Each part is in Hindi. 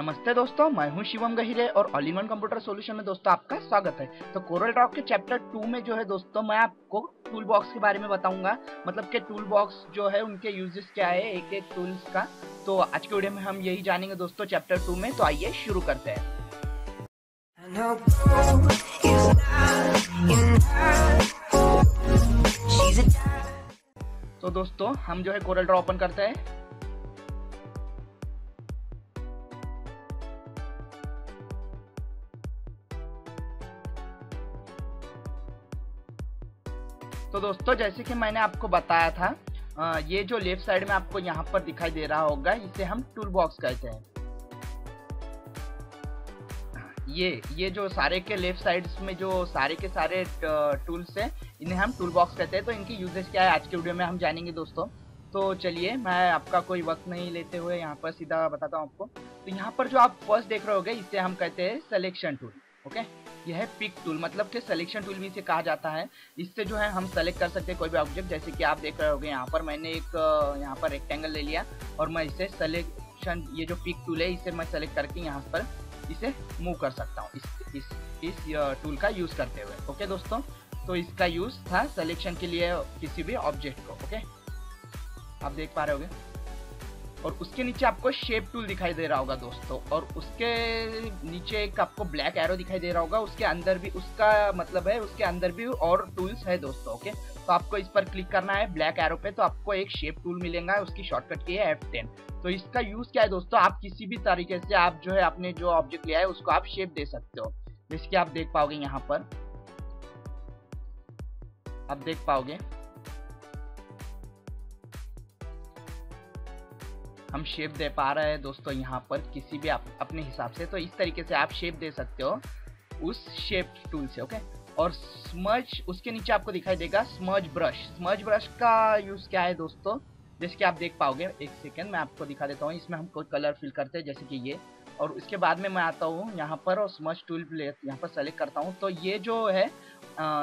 नमस्ते दोस्तों, मैं हूं शिवम गहिरे और all in one computer solution में दोस्तों आपका स्वागत है। तो कोरलड्रॉ के चैप्टर 2 में जो है दोस्तों मैं आपको टूल बॉक्स के बारे में बताऊंगा, मतलब कि टूल बॉक्स जो है उनके यूजेस क्या है एक एक टूल्स का। तो आज के वीडियो में हम यही जानेंगे दोस्तों चैप्टर 2 में। तो आइए शुरू करते हैं। तो दोस्तों हम जो है कोरलड्रॉ ओपन करते हैं। तो दोस्तों जैसे कि मैंने आपको बताया था, ये जो लेफ्ट साइड में आपको यहाँ पर दिखाई दे रहा होगा इसे हम टूल बॉक्स कहते हैं। ये जो सारे के लेफ्ट साइड्स में जो सारे के सारे टूल्स हैं इन्हें हम टूल बॉक्स कहते हैं। तो इनकी यूजेस क्या है आज के वीडियो में हम जानेंगे दोस्तों। तो चलिए मैं आपका कोई वक्त नहीं लेते हुए यहाँ पर सीधा बताता हूँ आपको। तो यहाँ पर जो आप फर्स्ट देख रहे होगे इसे हम कहते हैं सिलेक्शन टूल। ओके, यह है पिक टूल, मतलब कि सिलेक्शन टूल भी इसे कहा जाता है। इससे जो है हम सेलेक्ट कर सकते हैं कोई भी ऑब्जेक्ट। जैसे कि आप देख रहे होंगे यहाँ पर मैंने एक यहाँ पर रेक्टेंगल ले लिया और मैं इसे सिलेक्शन, ये जो पिक टूल है इसे मैं सेलेक्ट करके यहाँ पर इसे मूव कर सकता हूँ इस टूल का यूज़ करते हुए। ओके दोस्तों, तो इसका यूज़ था सिलेक्शन के लिए किसी भी ऑब्जेक्ट को। ओके, आप देख पा रहे होंगे। और उसके नीचे आपको शेप टूल दिखाई दे रहा होगा दोस्तों, और उसके नीचे एक आपको ब्लैक एरो दिखाई दे रहा होगा। उसके अंदर भी, उसका मतलब है उसके अंदर भी और टूल्स है दोस्तों। ओके, तो आपको इस पर क्लिक करना है ब्लैक एरो पे, तो आपको एक शेप टूल मिलेगा। उसकी शॉर्टकट की है F10। तो इसका यूज़ क्या है दोस्तों, आप किसी भी तरीके से आप जो है अपने जो ऑब्जेक्ट लिया है उसको आप शेप दे सकते हो। जैसे कि आप देख पाओगे यहाँ पर, आप देख पाओगे हम शेप दे पा रहे हैं दोस्तों यहाँ पर किसी भी आप अपने हिसाब से। तो इस तरीके से आप शेप दे सकते हो उस शेप टूल से। ओके, और स्मज, उसके नीचे आपको दिखाई देगा स्मज ब्रश। स्मज ब्रश का यूज़ क्या है दोस्तों, जैसे कि आप देख पाओगे, एक सेकेंड मैं आपको दिखा देता हूँ। इसमें हम कोई कलर फिल करते हैं जैसे कि ये, और उसके बाद में मैं आता हूँ यहाँ पर और स्मज टूल यहाँ पर सेलेक्ट करता हूँ। तो ये जो है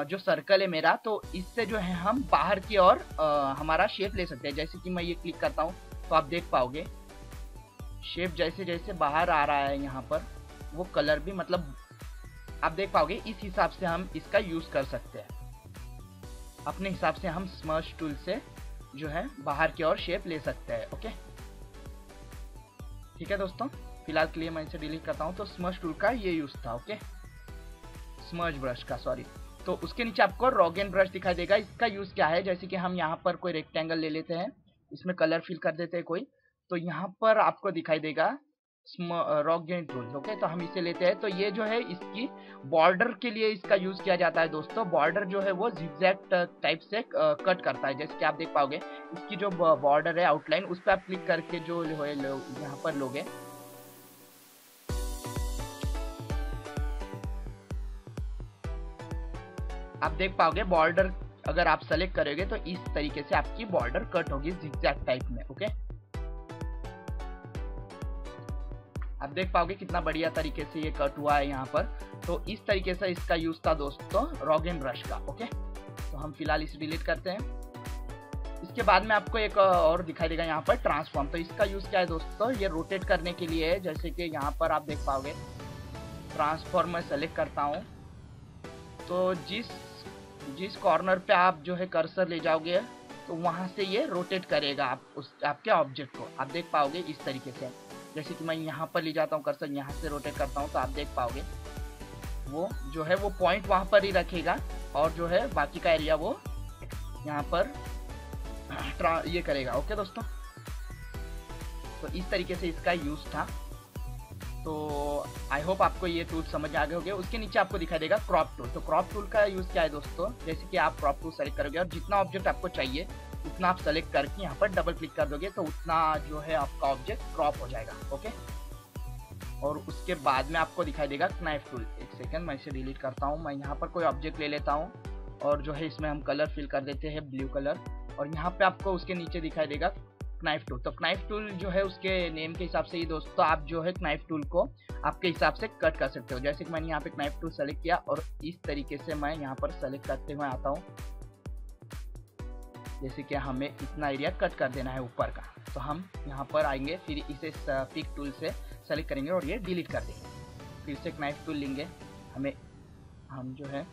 जो सर्कल है मेरा, तो इससे जो है हम बाहर की ओर हमारा शेप ले सकते हैं। जैसे कि मैं ये क्लिक करता हूँ तो आप देख पाओगे शेप जैसे जैसे बाहर आ रहा है यहाँ पर, वो कलर भी, मतलब आप देख पाओगे। इस हिसाब से हम इसका यूज़ कर सकते हैं अपने हिसाब से। हम स्मर्श टूल से जो है बाहर की ओर शेप ले सकते हैं। ओके, ठीक है दोस्तों, फिलहाल के लिए मैं इसे डिलीट करता हूँ। तो स्मर्श टूल का ये यूज़ था। ओके, स्मर्श ब्रश का, सॉरी। तो उसके नीचे आपको रॉगन ब्रश दिखाई देगा। इसका यूज़ क्या है, जैसे कि हम यहाँ पर कोई रेक्टेंगल ले लेते हैं, इसमें कलर फिल कर देते हैं कोई, तो यहाँ पर आपको दिखाई देगा रॉगेन टूल। ओके, तो हम इसे लेते हैं। तो ये जो है इसकी बॉर्डर के लिए इसका यूज़ किया जाता है दोस्तों। बॉर्डर जो है वो जिगजैग टाइप से कट करता है। जैसे कि आप देख पाओगे इसकी जो बॉर्डर है आउटलाइन, उस पर आप क्लिक करके जो है यहाँ पर लोगे, आप देख पाओगे बॉर्डर अगर आप सेलेक्ट करोगे तो इस तरीके से आपकी बॉर्डर कट होगी जिगजैग टाइप में। ओके, आप देख पाओगे कितना बढ़िया तरीके से ये कट हुआ है यहाँ पर। तो इस तरीके से इसका यूज था दोस्तों रॉगन ब्रश का। ओके, तो हम फिलहाल इसे डिलीट करते हैं। इसके बाद में आपको एक और दिखाई देगा यहाँ पर ट्रांसफॉर्म। तो इसका यूज क्या है दोस्तों, ये रोटेट करने के लिए है। जैसे कि यहाँ पर आप देख पाओगे ट्रांसफॉर्म में सेलेक्ट करता हूँ, तो जिस कॉर्नर पे आप जो है कर्सर ले जाओगे तो वहाँ से ये रोटेट करेगा आप उस आपके ऑब्जेक्ट को। आप देख पाओगे इस तरीके से। जैसे कि मैं यहाँ पर ले जाता हूँ कर्सर, यहाँ से रोटेट करता हूँ, तो आप देख पाओगे वो जो है वो पॉइंट वहाँ पर ही रखेगा और जो है बाकी का एरिया वो यहाँ पर ये करेगा। ओके दोस्तों, तो इस तरीके से इसका यूज़ था। तो आई होप आपको ये टूल समझ आ गए होंगे। उसके नीचे आपको दिखाई देगा क्रॉप टूल। तो क्रॉप टूल का यूज़ क्या है दोस्तों, जैसे कि आप क्रॉप टूल सेलेक्ट करोगे और जितना ऑब्जेक्ट आपको चाहिए उतना आप सेलेक्ट करके यहाँ पर डबल क्लिक कर दोगे, तो उतना जो है आपका ऑब्जेक्ट क्रॉप हो जाएगा। ओके, और उसके बाद में आपको दिखाई देगा नाइफ टूल। एक सेकेंड मैं इसे डिलीट करता हूँ। मैं यहाँ पर कोई ऑब्जेक्ट ले लेता हूँ और जो है इसमें हम कलर फिल कर देते हैं ब्लू कलर, और यहाँ पर आपको उसके नीचे दिखाई देगा नाइफ टूल। तो नाइफ टूल जो है उसके नेम के हिसाब से ही दोस्तों आप जो है नाइफ टूल को आपके हिसाब से कट कर सकते हो। जैसे कि मैंने यहाँ पे नाइफ टूल सेलेक्ट किया और इस तरीके से मैं यहाँ पर सेलेक्ट करते हुए आता हूँ। जैसे कि हमें इतना एरिया कट कर देना है ऊपर का, तो हम यहाँ पर आएंगे, फिर इसे पिक टूल से सेलेक्ट करेंगे और ये डिलीट कर देंगे। फिर से एक नाइफ टूल लेंगे, हम जो है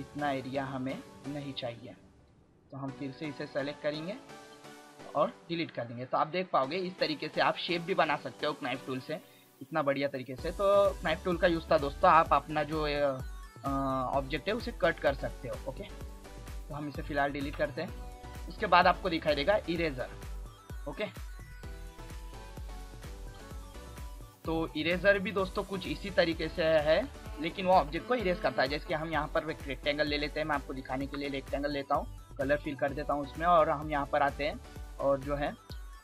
इतना एरिया हमें नहीं चाहिए, तो हम फिर से इसे सेलेक्ट करेंगे और डिलीट कर देंगे। तो आप देख पाओगे इस तरीके से आप शेप भी बना सकते हो नाइफ टूल से, इतना बढ़िया तरीके से। तो नाइफ टूल का यूज़ था दोस्तों, आप अपना जो ऑब्जेक्ट है उसे कट कर सकते हो। ओके, तो हम इसे फ़िलहाल डिलीट करते हैं। उसके बाद आपको दिखाई देगा इरेज़र। ओके, तो इरेज़र भी दोस्तों कुछ इसी तरीके से है, लेकिन वो ऑब्जेक्ट को इरेज करता है। जैसे कि हम यहाँ पर एक रेक्टेंगल ले लेते हैं, मैं आपको दिखाने के लिए रेक्टेंगल लेता हूँ, कलर फिल कर देता हूँ उसमें, और हम यहाँ पर आते हैं और जो है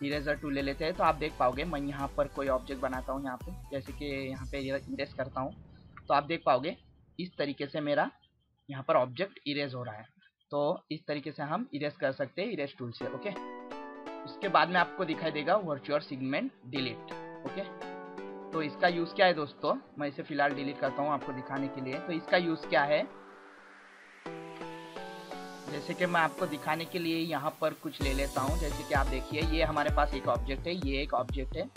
इरेज़र टूल ले लेते हैं। तो आप देख पाओगे मैं यहाँ पर कोई ऑब्जेक्ट बनाता हूँ, यहाँ पे जैसे कि यहाँ पे इरेज करता हूँ, तो आप देख पाओगे इस तरीके से मेरा यहाँ पर ऑब्जेक्ट इरेज हो रहा है। तो इस तरीके से हम इरेज कर सकते हैं इरेज टूल से। ओके, उसके बाद में आपको दिखाई देगा वर्चुअल सेगमेंट डिलीट। ओके, तो इसका यूज़ क्या है दोस्तों, मैं इसे फिलहाल डिलीट करता हूँ आपको दिखाने के लिए। तो इसका यूज़ क्या है, जैसे कि मैं आपको दिखाने के लिए यहाँ पर कुछ ले लेता हूँ। जैसे कि आप देखिए ये हमारे पास एक ऑब्जेक्ट है, ये एक ऑब्जेक्ट है,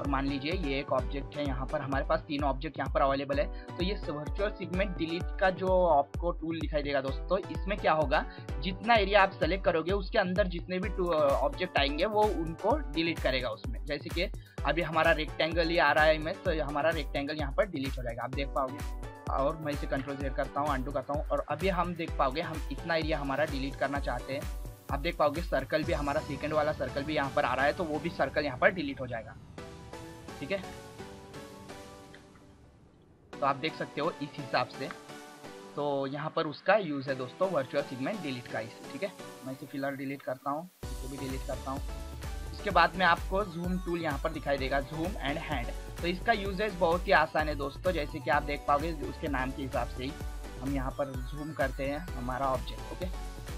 और मान लीजिए ये एक ऑब्जेक्ट है, यहाँ पर हमारे पास तीन ऑब्जेक्ट यहाँ पर अवेलेबल है। तो ये वर्चुअल सेगमेंट डिलीट का जो आपको टूल दिखाई देगा दोस्तों, इसमें क्या होगा, जितना एरिया आप सेलेक्ट करोगे उसके अंदर जितने भी ऑब्जेक्ट आएंगे वो उनको डिलीट करेगा उसमें। जैसे कि अभी हमारा रेक्टेंगल ही आ रहा है इमेज, तो हमारा रेक्टेंगल यहाँ पर डिलीट हो जाएगा, आप देख पाओगे। और मैं इसे कंट्रोल Z करता हूँ, अंडू करता हूँ, और अभी हम देख पाओगे हम इतना एरिया हमारा डिलीट करना चाहते हैं। आप देख पाओगे सर्कल भी हमारा सेकंड वाला सर्कल भी यहाँ पर आ रहा है, तो वो भी सर्कल यहाँ पर डिलीट हो जाएगा। ठीक है, तो आप देख सकते हो इस हिसाब से। तो यहाँ पर उसका यूज़ है दोस्तों वर्चुअल सेगमेंट डिलीट का इसे। ठीक है, मैं इसे फिलहाल डिलीट करता हूँ, इसे भी डिलीट करता हूँ। उसके बाद में आपको जूम टूल यहाँ पर दिखाई देगा, जूम एंड हैंड। तो इसका यूजेज बहुत ही आसान है दोस्तों, जैसे कि आप देख पाओगे उसके नाम के हिसाब से ही हम यहाँ पर जूम करते हैं हमारा ऑब्जेक्ट। ओके,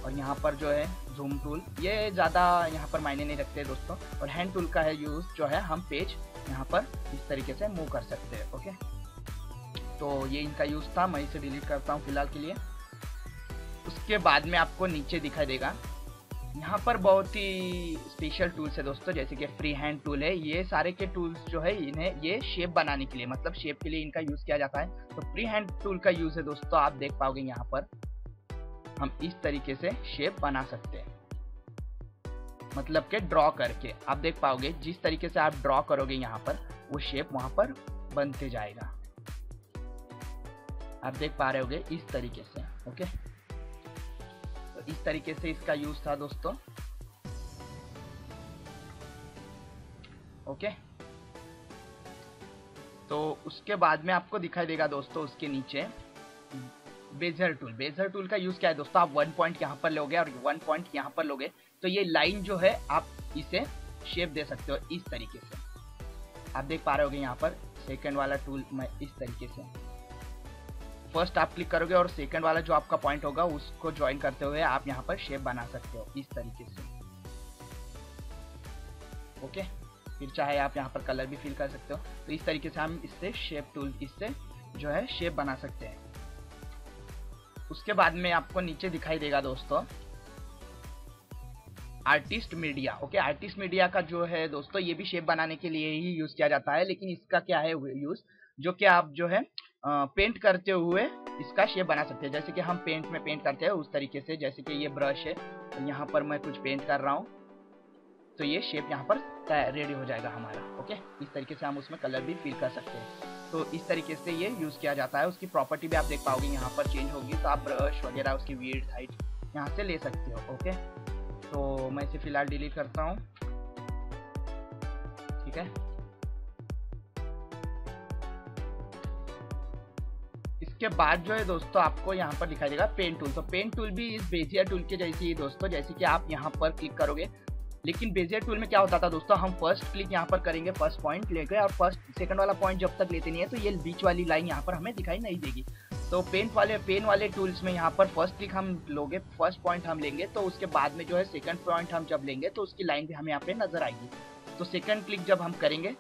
और यहाँ पर जो है जूम टूल, ये ज़्यादा यहाँ पर मायने नहीं रखते दोस्तों। और हैंड टूल का है यूज़ जो है, हम पेज यहाँ पर इस तरीके से मूव कर सकते हैं। ओके, तो ये इनका यूज़ था, मैं इसे डिलीट करता हूँ फिलहाल के लिए। उसके बाद में आपको नीचे दिखाई देगा, यहाँ पर बहुत ही स्पेशल टूल्स है दोस्तों, जैसे कि फ्री हैंड टूल है। ये सारे के टूल्स जो है इन्हें ये शेप बनाने के लिए, मतलब शेप के लिए इनका यूज़ किया जाता है। तो फ्री हैंड टूल का यूज़ है दोस्तों, आप देख पाओगे यहाँ पर हम इस तरीके से शेप बना सकते हैं, मतलब के ड्रॉ करके। आप देख पाओगे जिस तरीके से आप ड्रॉ करोगे यहाँ पर वो शेप वहाँ पर बनते जाएगा, आप देख पा रहे होगे इस तरीके से। ओके, तो इस तरीके से इसका यूज था दोस्तों। ओके, तो उसके बाद में आपको दिखाई देगा दोस्तों उसके नीचे बेजर टूल। बेजर टूल का यूज़ क्या है दोस्तों, आप वन पॉइंट यहाँ पर लोगे और वन पॉइंट यहाँ पर लोगे, तो ये लाइन जो है आप इसे शेप दे सकते हो इस तरीके से। आप देख पा रहे होगे यहाँ पर सेकंड वाला टूल मैं इस तरीके से, फर्स्ट आप क्लिक करोगे और सेकंड वाला जो आपका पॉइंट होगा उसको ज्वाइन करते हुए आप यहाँ पर शेप बना सकते हो इस तरीके से। ओके, फिर चाहे आप यहाँ पर कलर भी फिल कर सकते हो। तो इस तरीके से हम इससे शेप टूल इससे जो है शेप बना सकते हैं। उसके बाद में आपको नीचे दिखाई देगा दोस्तों artist media. Okay, artist media का जो है दोस्तों ये भी शेप बनाने के लिए ही यूज़ किया जाता है, लेकिन इसका क्या है यूज़, जो कि आप जो है पेंट करते हुए इसका शेप बना सकते हैं। जैसे कि हम पेंट में पेंट करते हैं उस तरीके से, जैसे कि ये ब्रश है, यहाँ पर मैं कुछ पेंट कर रहा हूँ, तो ये शेप यहाँ पर रेडी हो जाएगा हमारा। ओके, इस तरीके से हम उसमें कलर भी फिल कर सकते हैं। तो इस तरीके से ये यूज़ किया जाता है। उसकी प्रॉपर्टी भी आप देख पाओगे यहाँ पर चेंज होगी, तो आप ब्रश वगैरह उसकी विड्थ हाइट यहाँ से ले सकते हो। ओके, तो मैं इसे फिलहाल डिलीट करता हूँ। ठीक है, इसके बाद जो है दोस्तों आपको यहाँ पर दिखाई देगा पेन टूल। तो पेन टूल भी इस बेजियर टूल के जैसी ही दोस्तों, जैसे कि आप यहाँ पर क्लिक करोगे, लेकिन बेजियर टूल में क्या होता था दोस्तों, हम फर्स्ट क्लिक यहाँ पर करेंगे, फर्स्ट पॉइंट लेकर, और फर्स्ट सेकंड वाला पॉइंट जब तक लेते नहीं है तो ये बीच वाली लाइन यहाँ पर हमें दिखाई नहीं देगी। तो पेन वाले टूल्स में यहाँ पर फर्स्ट क्लिक हम लोगे, फर्स्ट पॉइंट हम लेंगे, तो उसके बाद में जो है सेकंड पॉइंट हम जब लेंगे तो उसकी लाइन भी हमें यहाँ पर नजर आएगी। तो सेकंड क्लिक जब हम करेंगे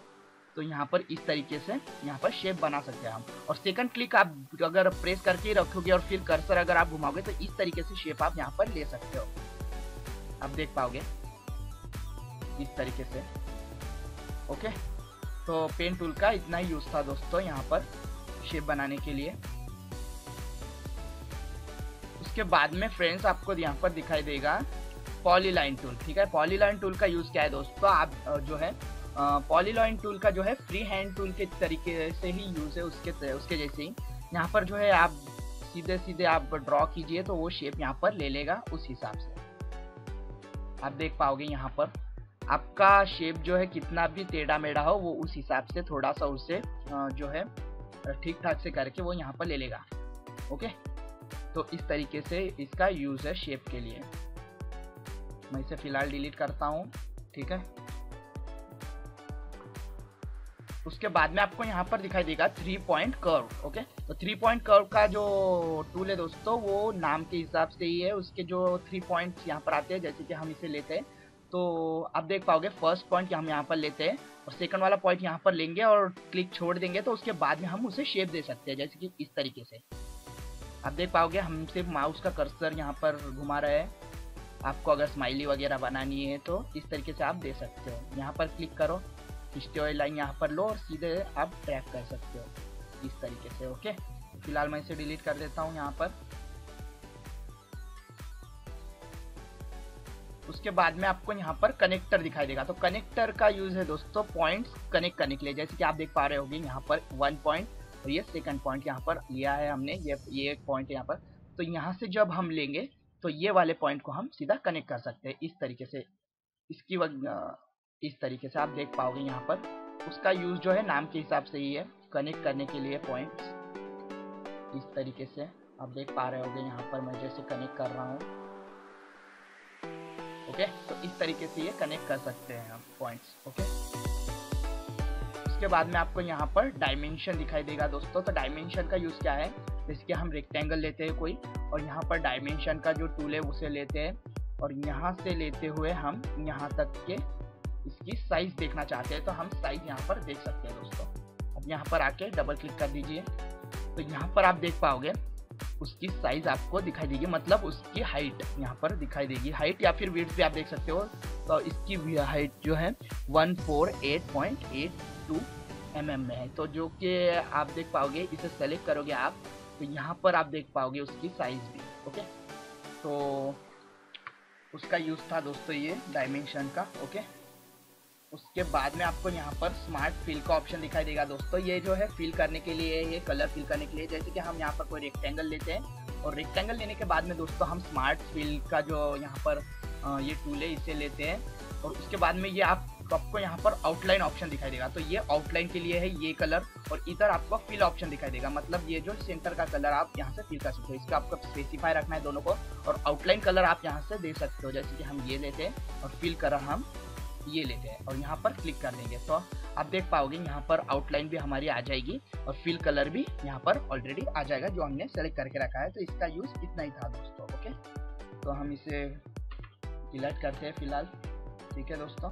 तो यहाँ पर इस तरीके से यहाँ पर शेप बना सकते हैं हम। और सेकंड क्लिक आप अगर प्रेस करके रखोगे और फिर कर्सर अगर आप घुमाओगे तो इस तरीके से शेप आप यहाँ पर ले सकते हो, आप देख पाओगे इस तरीके से। ओके, तो पेन टूल का इतना ही यूज़ था दोस्तों यहाँ पर शेप बनाने के लिए। उसके बाद में फ्रेंड्स आपको यहाँ पर दिखाई देगा पॉलीलाइन टूल। ठीक है, पॉलीलाइन टूल का यूज़ क्या है दोस्तों, आप जो है पॉलीलाइन टूल का जो है फ्री हैंड टूल के तरीके से ही यूज़ है, उसके जैसे ही यहाँ पर जो है आप सीधे सीधे आप ड्रॉ कीजिए तो वो शेप यहाँ पर ले लेगा। उस हिसाब से आप देख पाओगे यहाँ पर आपका शेप जो है कितना भी टेढ़ा मेढ़ा हो वो उस हिसाब से थोड़ा सा उसे जो है ठीक ठाक से करके वो यहाँ पर ले लेगा। ओके, तो इस तरीके से इसका यूज़ है शेप के लिए। मैं इसे फिलहाल डिलीट करता हूँ। ठीक है, उसके बाद में आपको यहाँ पर दिखाई देगा 3 पॉइंट कर्व। ओके, तो 3 पॉइंट कर्व का जो टूल है दोस्तों वो नाम के हिसाब से ही है, उसके जो 3 पॉइंट्स यहाँ पर आते हैं। जैसे कि हम इसे लेते हैं तो आप देख पाओगे फर्स्ट पॉइंट हम यहाँ पर लेते हैं और सेकंड वाला पॉइंट यहाँ पर लेंगे और क्लिक छोड़ देंगे तो उसके बाद में हम उसे शेप दे सकते हैं। जैसे कि इस तरीके से आप देख पाओगे हम सिर्फ माउस का कर्सर यहाँ पर घुमा रहे हैं। आपको अगर स्माइली वगैरह बनानी है तो इस तरीके से आप दे सकते हो। यहाँ पर क्लिक करो, स्टेट लाइन यहाँ पर लो और सीधे आप ट्रैक कर सकते हो इस तरीके से। ओके, फिलहाल मैं इसे डिलीट कर देता हूँ यहाँ पर। उसके बाद में आपको यहाँ पर कनेक्टर दिखाई देगा। तो कनेक्टर का यूज है दोस्तों पॉइंट्स कनेक्ट करने के लिए। जैसे कि आप देख पा रहे होंगे यहाँ पर 1 पॉइंट और ये 2nd पॉइंट यहाँ पर लिया है हमने, ये 1 पॉइंट यहाँ पर। तो यहाँ से जब हम लेंगे तो ये वाले पॉइंट को हम सीधा कनेक्ट कर सकते हैं इस तरीके से। इसकी इस तरीके से आप देख पाओगे यहाँ पर उसका यूज जो है नाम के हिसाब से ही है, कनेक्ट करने के लिए पॉइंट्स। इस तरीके से आप देख पा रहे होंगे यहाँ पर मैं जैसे कनेक्ट कर रहा हूँ। ओके, तो इस तरीके से ये कनेक्ट कर सकते हैं हम पॉइंट्स। ओके, उसके बाद में आपको यहाँ पर डायमेंशन दिखाई देगा दोस्तों। तो डायमेंशन का यूज क्या है, जैसे कि हम रेक्टेंगल लेते हैं कोई और यहाँ पर डायमेंशन का जो टूल है उसे लेते हैं और यहाँ से लेते हुए हम यहाँ तक के इसकी साइज देखना चाहते हैं तो हम साइज यहाँ पर देख सकते हैं दोस्तों। अब यहाँ पर आके डबल क्लिक कर दीजिए तो यहाँ पर आप देख पाओगे उसकी साइज आपको दिखाई देगी, मतलब उसकी हाइट यहाँ पर दिखाई देगी, हाइट या फिर विड्थ भी आप देख सकते हो। तो इसकी हाइट जो है 148.82 mm में है। तो जो कि आप देख पाओगे, इसे सेलेक्ट करोगे आप तो यहाँ पर आप देख पाओगे उसकी साइज भी। ओके, तो उसका यूज़ था दोस्तों ये डायमेंशन का। ओके, उसके बाद में आपको यहाँ पर स्मार्ट फिल का ऑप्शन दिखाई देगा दोस्तों। ये जो है फिल करने के लिए, ये कलर फिल करने के लिए। जैसे कि हम यहाँ पर कोई रेक्टेंगल लेते हैं और रेक्टेंगल लेने के बाद में दोस्तों हम स्मार्ट फिल का जो यहाँ पर ये टूल है इसे लेते हैं और उसके बाद में ये आपको यहाँ पर आउटलाइन ऑप्शन दिखाई देगा। तो ये आउटलाइन के लिए है ये कलर और इधर आपको फिल ऑप्शन दिखाई देगा, मतलब ये जो सेंटर का कलर आप यहाँ से फिल कर सकते हो। इसका आपको स्पेसिफाई रखना है दोनों को और आउटलाइन कलर आप यहाँ से दे सकते हो। जैसे कि हम ये लेते हैं और फिल कलर हम ये लेते हैं और यहाँ पर क्लिक कर देंगे तो आप देख पाओगे यहाँ पर आउटलाइन भी हमारी आ जाएगी और फिल कलर भी यहाँ पर ऑलरेडी आ जाएगा जो हमने सेलेक्ट करके रखा है। तो इसका यूज़ इतना ही था दोस्तों। ओके, तो हम इसे डिलीट करते हैं फिलहाल। ठीक है दोस्तों,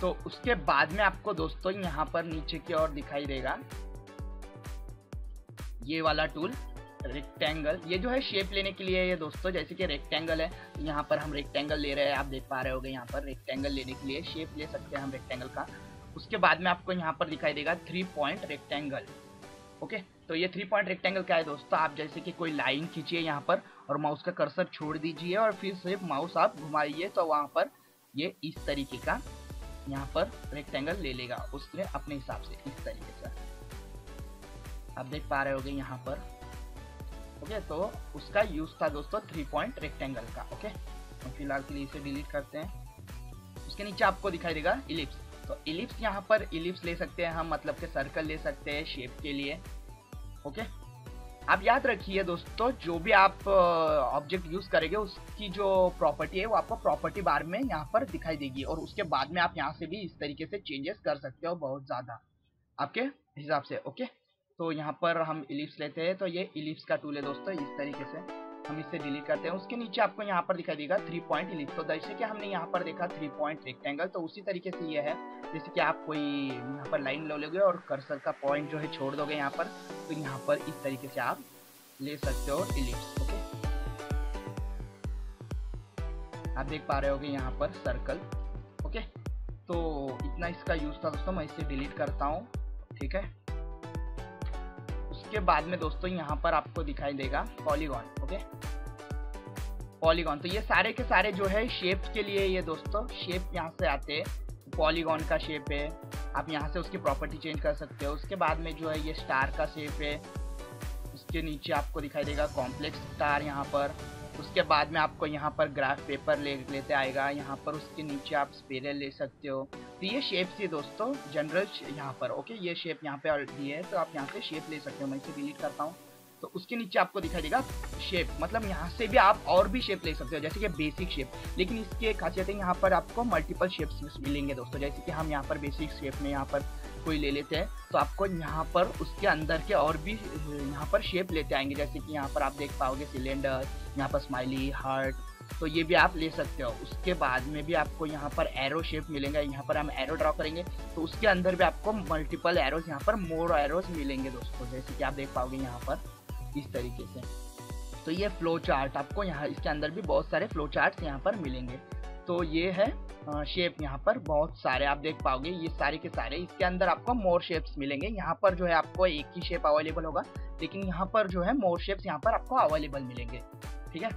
तो उसके बाद में आपको दोस्तों यहाँ पर नीचे की ओर दिखाई देगा ये वाला टूल रेक्टेंगल। ये जो है शेप लेने के लिए है दोस्तों। जैसे कि रेक्टेंगल है, यहाँ पर हम रेक्टेंगल ले रहे हैं, आप देख पा रहे होंगे यहाँ पर रेक्टेंगल लेने के लिए शेप ले सकते हैं हम रेक्टेंगल का। उसके बाद में आपको यहाँ पर दिखाई देगा 3 पॉइंट रेक्टेंगल। ओके, तो ये 3 पॉइंट रेक्टेंगल क्या है दोस्तों, आप जैसे कि कोई लाइन खींचिए यहाँ पर और माउस का कर्सर छोड़ दीजिए और फिर सिर्फ माउस आप घुमाइए तो वहाँ पर ये इस तरीके का यहाँ पर रेक्टेंगल ले लेगा उसने अपने हिसाब से। इस तरीके से आप देख पा रहे होंगे यहाँ पर। ओके, तो उसका यूज था दोस्तों 3 पॉइंट रेक्टेंगल का। ओके, तो फिलहाल के लिए इसे डिलीट करते हैं। उसके नीचे आपको दिखाई देगा इलिप्स। तो इलिप्स यहाँ पर इलिप्स ले सकते हैं हम, मतलब के सर्कल ले सकते हैं शेप के लिए। ओके, आप याद रखिए दोस्तों जो भी आप ऑब्जेक्ट यूज करेंगे उसकी जो प्रॉपर्टी है वो आपको प्रॉपर्टी बार में यहाँ पर दिखाई देगी और उसके बाद में आप यहाँ से भी इस तरीके से चेंजेस कर सकते हो बहुत ज़्यादा आपके हिसाब से। ओके, तो यहाँ पर हम इलिप्स लेते हैं तो ये इलिप्स का टूल है दोस्तों। इस तरीके से हम इसे डिलीट करते हैं। उसके नीचे आपको यहाँ पर दिखाई देगा 3 पॉइंट इलिप्स। तो जैसे कि हमने यहाँ पर देखा 3 पॉइंट रेक्टेंगल, तो उसी तरीके से ये है। जैसे कि आप कोई यहाँ पर लाइन ले लोगे और कर्सर का पॉइंट जो है छोड़ दोगे यहाँ पर तो यहाँ पर इस तरीके से आप ले सकते हो इलिप्स। ओके, आप देख पा रहे होगे यहाँ पर सर्कल। ओके, तो इतना इसका यूज़ था दोस्तों, मैं इसे डिलीट करता हूँ, ठीक है। उसके बाद में दोस्तों यहाँ पर आपको दिखाई देगा पॉलीगॉन, ओके पॉलीगॉन। तो ये सारे के सारे जो है शेप के लिए, ये दोस्तों शेप यहाँ से आते हैं, पॉलीगॉन का शेप है, आप यहाँ से उसकी प्रॉपर्टी चेंज कर सकते हो। उसके बाद में जो है ये स्टार का शेप है, उसके नीचे आपको दिखाई देगा कॉम्प्लेक्स स्टार यहाँ पर। उसके बाद में आपको यहाँ पर ग्राफ पेपर लेते आएगा यहाँ पर, उसके नीचे आप स्पेरल ले सकते हो। तो ये शेप्स ये दोस्तों जनरल यहाँ पर, ओके ये शेप यहाँ पे ऑलरेडी है तो आप यहाँ से शेप ले सकते हो। मैं इसे डिलीट करता हूँ, तो उसके नीचे आपको दिखाई देगा शेप, मतलब यहाँ से भी आप और भी शेप ले सकते हो, जैसे कि बेसिक शेप। लेकिन इसकी एक खासियत है, यहाँ पर आपको मल्टीपल शेप्स मिलेंगे दोस्तों। जैसे कि हम यहाँ पर बेसिक शेप में यहाँ पर कोई ले लेते हैं, तो आपको यहाँ पर उसके अंदर के और भी यहाँ पर शेप लेते आएंगे, जैसे कि यहाँ पर आप देख पाओगे सिलेंडर, यहाँ पर स्माइली, हार्ट, तो ये भी आप ले सकते हो। उसके बाद में भी आपको यहाँ पर एरो शेप मिलेंगे, यहाँ पर हम एरो ड्रॉ करेंगे तो उसके अंदर भी आपको मल्टीपल एरोज, यहाँ पर मोर एरोज मिलेंगे दोस्तों, जैसे कि आप देख पाओगे यहाँ पर इस तरीके से। तो ये फ्लो चार्ट आपको यहाँ इसके अंदर भी बहुत सारे फ्लो चार्ट यहाँ पर मिलेंगे। तो ये है शेप, यहाँ पर बहुत सारे आप देख पाओगे, ये सारे के सारे इसके अंदर आपको मोर शेप्स मिलेंगे। यहाँ पर जो है आपको एक ही शेप अवेलेबल होगा, लेकिन यहाँ पर जो है मोर शेप्स यहाँ पर आपको अवेलेबल मिलेंगे, ठीक है।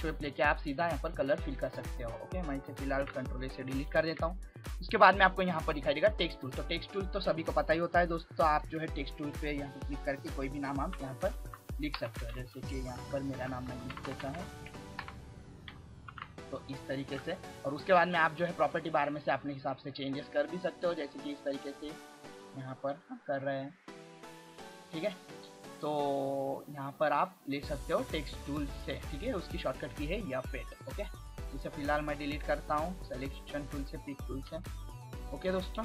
शेप लेके आप सीधा यहाँ पर कलर फिल कर सकते हो, ओके। मैं इसे फिलहाल कंट्रोल से डिलीट कर देता हूँ। उसके बाद में आपको यहाँ पर दिखाई देगा टेक्स्ट टूल। तो टेक्स्ट टूल तो सभी को पता ही होता है दोस्तों, आप जो है टेक्स्ट टूल पे यहाँ पर क्लिक करके कोई भी नाम आप यहाँ पर लिख सकते हो। जैसे कि यहाँ पर मेरा नाम मैं लिख देता हूँ, तो इस तरीके से। और उसके बाद में आप जो है प्रॉपर्टी बार में से अपने हिसाब से चेंजेस कर भी सकते हो, जैसे कि इस तरीके से यहाँ पर कर रहे हैं, ठीक है। तो यहाँ पर आप ले सकते हो टेक्स्ट टूल से, ठीक है। उसकी शॉर्टकट की है या पेट, ओके। इसे फिलहाल मैं डिलीट करता हूँ सिलेक्शन टूल से, पिक टूल से, ओके दोस्तों।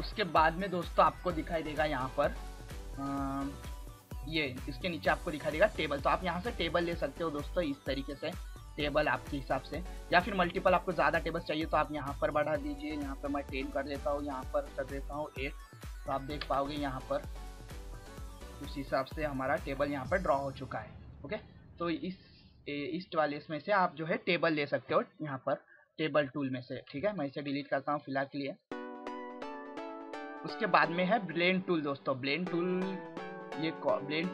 उसके बाद में दोस्तों आपको दिखाई देगा यहाँ पर ये, इसके नीचे आपको दिखाई देगा टेबल। तो आप यहाँ से टेबल ले सकते हो दोस्तों, इस तरीके से टेबल आपके हिसाब से, या फिर मल्टीपल आपको ज़्यादा टेबल चाहिए तो आप यहाँ पर बढ़ा दीजिए। यहाँ पर मैं 10 कर देता हूँ, यहाँ पर कर देता हूँ 8, तो आप देख पाओगे यहाँ पर उस हिसाब से हमारा टेबल यहाँ पर ड्रॉ हो चुका है, ओके। तो इस वाले इसमें से आप जो है टेबल ले सकते हो यहाँ पर टेबल टूल में से, ठीक है। मैं इसे डिलीट करता हूँ फिलहाल के लिए। उसके बाद में है ब्लेंड टूल दोस्तों। ब्लेंड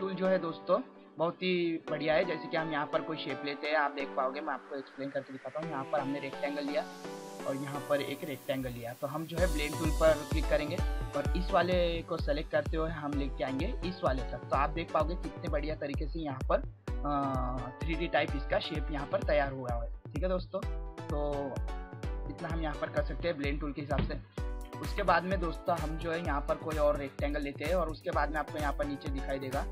टूल जो है दोस्तों बहुत ही बढ़िया है। जैसे कि हम यहाँ पर कोई शेप लेते हैं, आप देख पाओगे, मैं आपको एक्सप्लेन करके दिखाता हूँ। यहाँ पर हमने रेक्टेंगल लिया और यहाँ पर एक रेक्टेंगल लिया, तो हम जो है ब्लेंड टूल पर क्लिक करेंगे और इस वाले को सेलेक्ट करते हुए हम लेके आएंगे इस वाले तक। तो आप देख पाओगे कितने बढ़िया तरीके से यहाँ पर 3D टाइप इसका शेप यहाँ पर तैयार हुआ है, ठीक है दोस्तों। तो इतना हम यहाँ पर कर सकते हैं ब्लेंड टूल के हिसाब से। उसके बाद में दोस्तों हम जो है यहाँ पर कोई और रेक्टेंगल लेते हैं, और उसके बाद में आपको यहाँ पर नीचे दिखाई देगा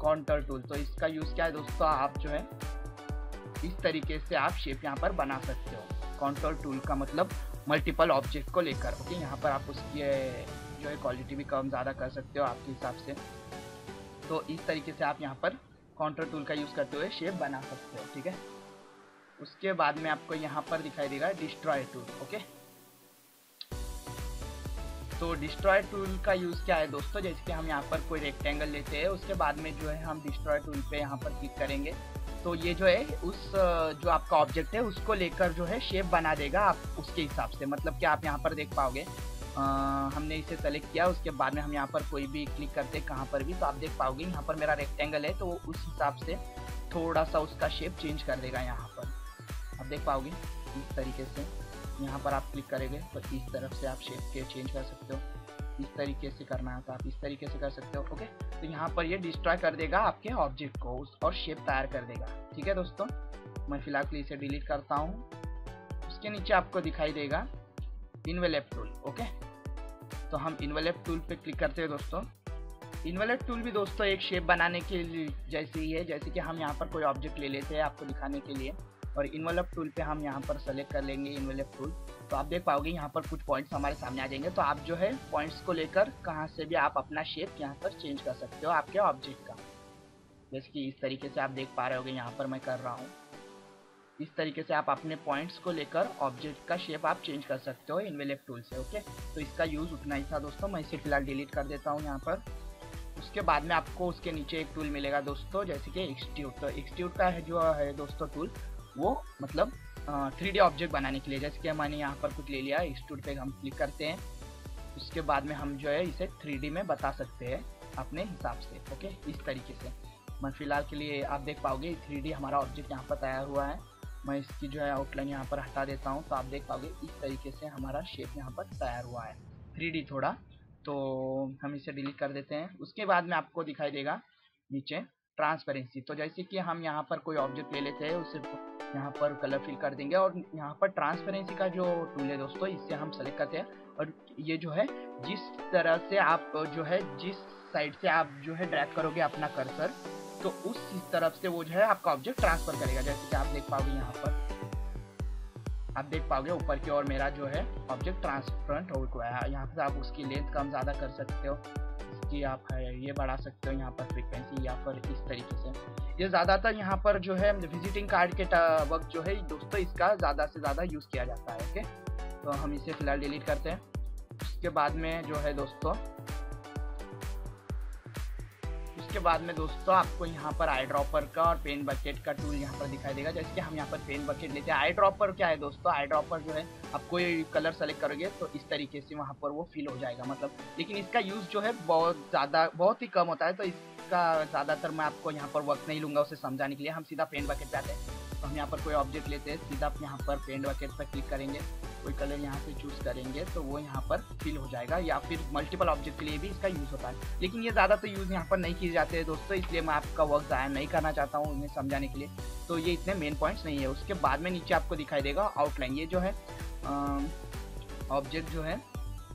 कॉन्टर टूल। तो इसका यूज़ क्या है दोस्तों, आप जो है इस तरीके से आप शेप यहाँ पर बना सकते हो। कॉन्टर टूल का मतलब मल्टीपल ऑब्जेक्ट को लेकर, ओके। यहाँ पर आप उसकी जो है क्वालिटी भी कम ज़्यादा कर सकते हो आपके हिसाब से। तो इस तरीके से आप यहाँ पर कॉन्टर टूल का यूज़ करते हुए शेप बना सकते हो, ठीक है। उसके बाद में आपको यहाँ पर दिखाई देगा डिस्ट्रॉय टूल, ओके। तो डिस्ट्रॉय टूल का यूज़ क्या है दोस्तों, जैसे कि हम यहाँ पर कोई रेक्टेंगल लेते हैं, उसके बाद में जो है हम डिस्ट्रॉय टूल पे यहाँ पर क्लिक करेंगे, तो ये जो है उस जो आपका ऑब्जेक्ट है उसको लेकर जो है शेप बना देगा आप उसके हिसाब से। मतलब कि आप यहाँ पर देख पाओगे हमने इसे सेलेक्ट किया, उसके बाद में हम यहाँ पर कोई भी क्लिक करते कहाँ पर भी, तो आप देख पाओगे यहाँ पर मेरा रेक्टेंगल है, तो उस हिसाब से थोड़ा सा उसका शेप चेंज कर देगा। यहाँ पर आप देख पाओगे इस तरीके से, यहाँ पर आप क्लिक करेंगे तो इस तरफ से आप शेप के चेंज कर सकते हो। इस तरीके से करना है तो आप इस तरीके से कर सकते हो, ओके। तो यहाँ पर ये डिस्ट्रॉय कर देगा आपके ऑब्जेक्ट को और शेप तैयार कर देगा, ठीक है दोस्तों। मैं फिलहाल के लिए इसे डिलीट करता हूँ। उसके नीचे आपको दिखाई देगा इन्वेलप टूल, ओके। तो हम इन्वेलप टूल पर क्लिक करते हैं दोस्तों। इन्वेलप टूल भी दोस्तों एक शेप बनाने के लिए जैसे ही है, जैसे कि हम यहाँ पर कोई ऑब्जेक्ट ले लेते हैं आपको दिखाने के लिए, और इन्वेलप टूल पे हम यहाँ पर सेलेक्ट कर लेंगे इन्वेलप टूल। तो आप देख पाओगे यहाँ पर कुछ पॉइंट्स हमारे सामने आ जाएंगे, तो आप जो है पॉइंट्स को लेकर कहाँ से भी आप अपना शेप यहाँ पर चेंज कर सकते हो आपके ऑब्जेक्ट का। जैसे कि इस तरीके से आप देख पा रहे होगे यहाँ पर मैं कर रहा हूँ। इस तरीके से आप अपने पॉइंट्स को लेकर ऑब्जेक्ट का शेप आप चेंज कर सकते हो इन्वेलप टूल से, ओके। तो इसका यूज़ उतना ही था दोस्तों, मैं इसे फिलहाल डिलीट कर देता हूँ यहाँ पर। उसके बाद में आपको उसके नीचे एक टूल मिलेगा दोस्तों, जैसे कि एक्सट्यूट। तो एक्सट्यूट का है जो है दोस्तों टूल, वो मतलब 3D ऑब्जेक्ट बनाने के लिए, जैसे कि मैंने यहाँ पर कुछ ले लिया है, एक्सट्रूड पे हम क्लिक करते हैं, उसके बाद में हम जो है इसे 3D में बता सकते हैं अपने हिसाब से। ओके, इस तरीके से मैं फिलहाल के लिए आप देख पाओगे 3D हमारा ऑब्जेक्ट यहाँ पर तैयार हुआ है। मैं इसकी जो है आउटलाइन यहाँ पर हटा देता हूँ, तो आप देख पाओगे इस तरीके से हमारा शेप यहाँ पर तैयार हुआ है 3D थोड़ा। तो हम इसे डिलीट कर देते हैं। उसके बाद में आपको दिखाई देगा नीचे ट्रांसपेरेंसी। तो जैसे कि हम यहाँ पर कोई ऑब्जेक्ट ले लेते हैं, उसे यहाँ पर कलर फिल कर देंगे और यहाँ पर ट्रांसपेरेंसी का जो टूल है दोस्तों, इससे हम सेलेक्ट करते हैं। और ये जो है जिस तरह से आप जो है जिस साइड से आप जो है ड्रैग करोगे अपना कर्सर, तो उस तरफ से वो जो है आपका ऑब्जेक्ट ट्रांसफर करेगा। जैसे कि आप देख पाओगे यहाँ पर, आप देख पाओगे ऊपर की ओर मेरा जो है ऑब्जेक्ट ट्रांसपेरेंट हो गया है। यहाँ पर आप उसकी लेंथ कम ज़्यादा कर सकते हो, इसकी आप ये बढ़ा सकते हो, यहाँ पर फ्रीक्वेंसी या फिर इस तरीके से। ये ज़्यादातर यहाँ पर जो है विजिटिंग कार्ड के वक्त जो है दोस्तों इसका ज़्यादा से ज़्यादा यूज़ किया जाता है। ओके, तो हम इसे फिलहाल डिलीट करते हैं। उसके बाद में जो है दोस्तों, के बाद में दोस्तों आपको यहाँ पर आई ड्रॉपर का और पेन बकेट का टूल यहाँ पर दिखाई देगा। जैसे कि हम यहाँ पर पेन बकेट लेते हैं। आई ड्रॉपर क्या है दोस्तों, आई ड्रॉपर जो है आप कोई कलर सेलेक्ट करोगे तो इस तरीके से वहाँ पर वो फिल हो जाएगा, मतलब। लेकिन इसका यूज़ जो है बहुत ज़्यादा, बहुत ही कम होता है, तो इसका ज़्यादातर मैं आपको यहाँ पर वक्त नहीं लूँगा उसे समझाने के लिए। हम सीधा पेन बकेट जाते हैं, तो हम यहाँ पर कोई ऑब्जेक्ट लेते हैं, सीधा आप यहाँ पर पेन बकेट पर क्लिक करेंगे, कोई कलर यहाँ से चूज़ करेंगे तो वो यहाँ पर फिल हो जाएगा। या फिर मल्टीपल ऑब्जेक्ट के लिए भी इसका यूज़ होता है, लेकिन ये ज़्यादा तो यूज़ यहाँ पर नहीं किए जाते हैं दोस्तों, इसलिए मैं आपका वक्त ज़ाया नहीं करना चाहता हूँ उन्हें समझाने के लिए। तो ये इतने मेन पॉइंट्स नहीं है। उसके बाद में नीचे आपको दिखाई देगा आउटलाइन। ये जो है ऑब्जेक्ट जो है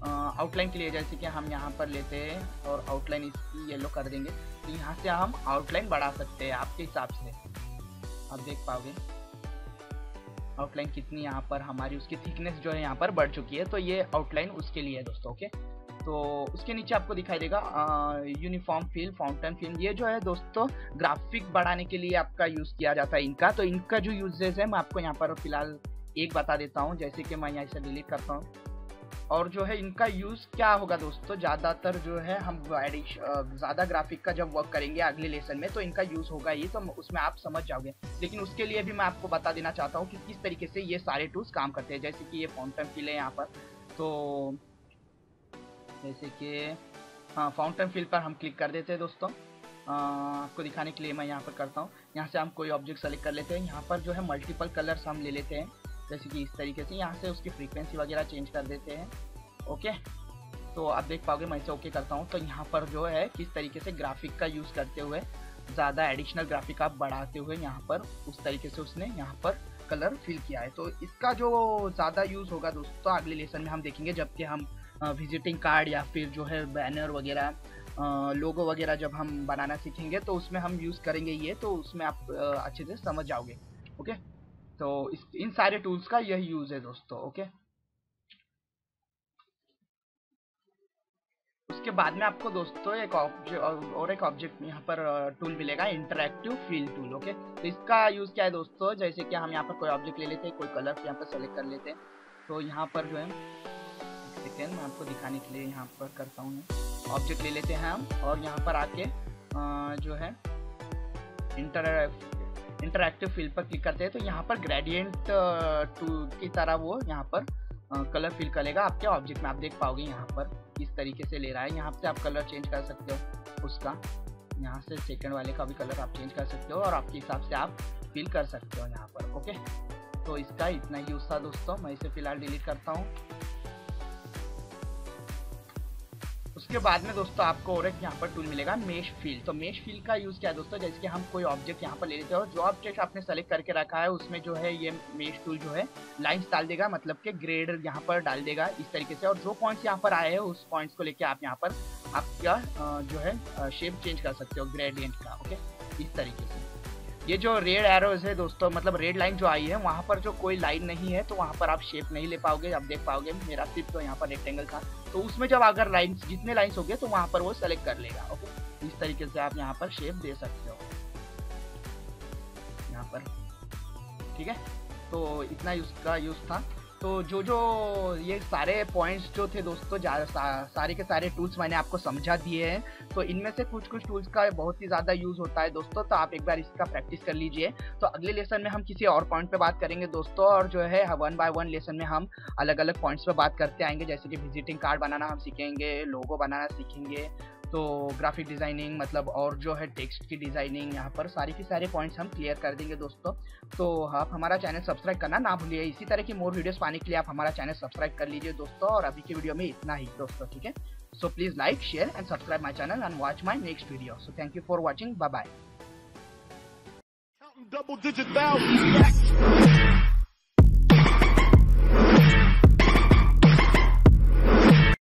आउटलाइन के लिए, जैसे कि हम यहाँ पर लेते हैं और आउटलाइन इसकी येलो कर देंगे, तो यहाँ से हम आउटलाइन बढ़ा सकते हैं आपके हिसाब से। आप देख पाओगे आउटलाइन कितनी यहाँ पर हमारी, उसकी थिकनेस जो है यहाँ पर बढ़ चुकी है। तो ये आउटलाइन उसके लिए है दोस्तों। ओके, तो उसके नीचे आपको दिखाई देगा यूनिफॉर्म फिल, फाउंटेन फिल। ये जो है दोस्तों ग्राफिक बढ़ाने के लिए आपका यूज़ किया जाता है इनका। तो इनका जो यूजेज है मैं आपको यहाँ पर फिलहाल एक बता देता हूँ। जैसे कि मैं यहाँ से डिलीट करता हूँ, और जो है इनका यूज़ क्या होगा दोस्तों, ज़्यादातर जो है हम ज़्यादा ग्राफिक का जब वर्क करेंगे अगले लेसन में, तो इनका यूज़ होगा ही, तो उसमें आप समझ जाओगे। लेकिन उसके लिए भी मैं आपको बता देना चाहता हूँ कि किस तरीके से ये सारे टूल्स काम करते हैं। जैसे कि ये फाउंटेन फिल है यहाँ पर, तो जैसे कि हाँ, फाउंटेन फिल पर हम क्लिक कर देते हैं दोस्तों। आपको दिखाने के लिए मैं यहाँ पर करता हूँ, यहाँ से हम कोई ऑब्जेक्ट सेलेक्ट कर लेते हैं, यहाँ पर जो है मल्टीपल कलर्स हम ले लेते हैं, जैसे कि इस तरीके से। यहाँ से उसकी फ्रीक्वेंसी वगैरह चेंज कर देते हैं। ओके, तो आप देख पाओगे मैं इसे ओके करता हूँ, तो यहाँ पर जो है किस तरीके से ग्राफिक का यूज़ करते हुए ज़्यादा एडिशनल ग्राफिक आप बढ़ाते हुए यहाँ पर उस तरीके से उसने यहाँ पर कलर फिल किया है। तो इसका जो ज़्यादा यूज़ होगा दोस्तों अगले लेसन में हम देखेंगे, जबकि हम विजिटिंग कार्ड या फिर जो है बैनर वगैरह, लोगो वगैरह जब हम बनाना सीखेंगे तो उसमें हम यूज़ करेंगे ये, तो उसमें आप अच्छे से समझ जाओगे। ओके, तो इन सारे टूल्स का यही यूज है दोस्तों। ओके, उसके बाद में आपको दोस्तों एक ऑब्जेक्ट यहाँ पर टूल मिलेगा, इंटरैक्टिव फील टूल। ओके, तो इसका यूज क्या है दोस्तों, जैसे कि हम यहाँ पर कोई ऑब्जेक्ट ले लेते हैं, कोई कलर यहाँ पर सेलेक्ट कर लेते हैं, तो यहाँ पर जो है एक सेकेंड मैं आपको दिखाने के लिए यहाँ पर करता हूँ। ऑब्जेक्ट ले लेते हैं हम, और यहाँ पर आके जो है इंटरैक्टिव फील्ड पर क्लिक करते हैं, तो यहाँ पर ग्रेडियंट टू की तरह वो यहाँ पर कलर फिल करेगा आपके ऑब्जेक्ट में। आप देख पाओगे यहाँ पर इस तरीके से ले रहा है, यहाँ से आप कलर चेंज कर सकते हो उसका, यहाँ से सेकंड वाले का भी कलर आप चेंज कर सकते हो और आपके हिसाब से आप फिल कर सकते हो यहाँ पर। ओके, तो इसका इतना ही यूज़ था दोस्तों। मैं इसे फिलहाल डिलीट करता हूँ। उसके बाद में दोस्तों आपको और एक यहाँ पर टूल मिलेगा, मेश फील। तो मेश फील का यूज़ क्या है दोस्तों, जैसे कि हम कोई ऑब्जेक्ट यहाँ पर ले लेते हैं, और जो ऑब्जेक्ट आपने सेलेक्ट करके रखा है उसमें जो है ये मेश टूल जो है लाइंस डाल देगा, मतलब के ग्रेड यहाँ पर डाल देगा इस तरीके से। और जो पॉइंट्स यहाँ पर आए हैं उस पॉइंट्स को लेकर आप यहाँ पर आपका जो है शेप चेंज कर सकते हो ग्रेडियंट का। ओके, इस तरीके से। ये जो रेड एरोज है दोस्तों, मतलब रेड लाइन जो आई है, वहाँ पर जो कोई लाइन नहीं है तो वहाँ पर आप शेप नहीं ले पाओगे। आप देख पाओगे मेरा सिर्फ तो यहाँ पर रेक्टेंगल था, तो उसमें जब अगर लाइंस, जितने लाइंस हो गए तो वहाँ पर वो सेलेक्ट कर लेगा। ओके, इस तरीके से आप यहाँ पर शेप दे सकते हो यहाँ पर। ठीक है, तो इतना यूज़ था। तो जो ये सारे पॉइंट्स जो थे दोस्तों, सारे के सारे टूल्स मैंने आपको समझा दिए हैं। तो इनमें से कुछ टूल्स का बहुत ही ज़्यादा यूज़ होता है दोस्तों, तो आप एक बार इसका प्रैक्टिस कर लीजिए। तो अगले लेसन में हम किसी और पॉइंट पे बात करेंगे दोस्तों, और जो है वन बाय वन लेसन में हम अलग अलग पॉइंट्स पे बात करते आएंगे, जैसे कि विजिटिंग कार्ड बनाना हम सीखेंगे, लोगो बनाना सीखेंगे, तो ग्राफिक डिज़ाइनिंग मतलब, और जो है टेक्स्ट की डिज़ाइनिंग, यहाँ पर सारी की सारे पॉइंट्स हम क्लियर कर देंगे दोस्तों। तो आप हमारा चैनल सब्सक्राइब करना ना भूलिए। इसी तरह की मोर वीडियोस पाने के लिए आप हमारा चैनल सब्सक्राइब कर लीजिए दोस्तों। और अभी की वीडियो में इतना ही दोस्तों, ठीक है। So please like, share and subscribe my channel and watch my next video. So thank you for watching, bye bye.